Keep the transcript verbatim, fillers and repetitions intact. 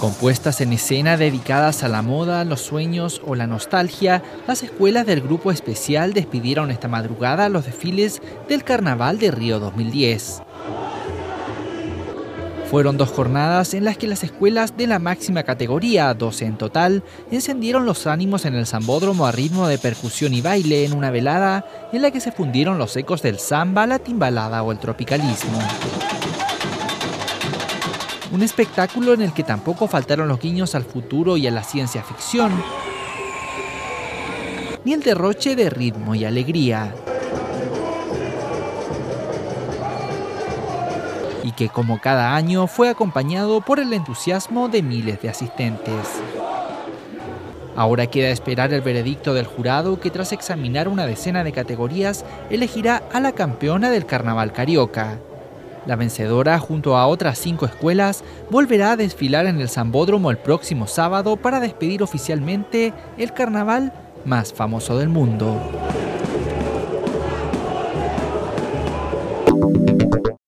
Con puestas en escena dedicadas a la moda, los sueños o la nostalgia, las escuelas del Grupo Especial despidieron esta madrugada los desfiles del Carnaval de Río dos mil diez. Fueron dos jornadas en las que las escuelas de la máxima categoría, doce en total, encendieron los ánimos en el Sambódromo a ritmo de percusión y baile en una velada en la que se fundieron los ecos del samba, la timbalada o el tropicalismo. Un espectáculo en el que tampoco faltaron los guiños al futuro y a la ciencia ficción, ni el derroche de ritmo y alegría. Y que, como cada año, fue acompañado por el entusiasmo de miles de asistentes. Ahora queda esperar el veredicto del jurado, que tras examinar una decena de categorías, elegirá a la campeona del Carnaval Carioca. La vencedora, junto a otras cinco escuelas, volverá a desfilar en el Sambódromo el próximo sábado para despedir oficialmente el carnaval más famoso del mundo.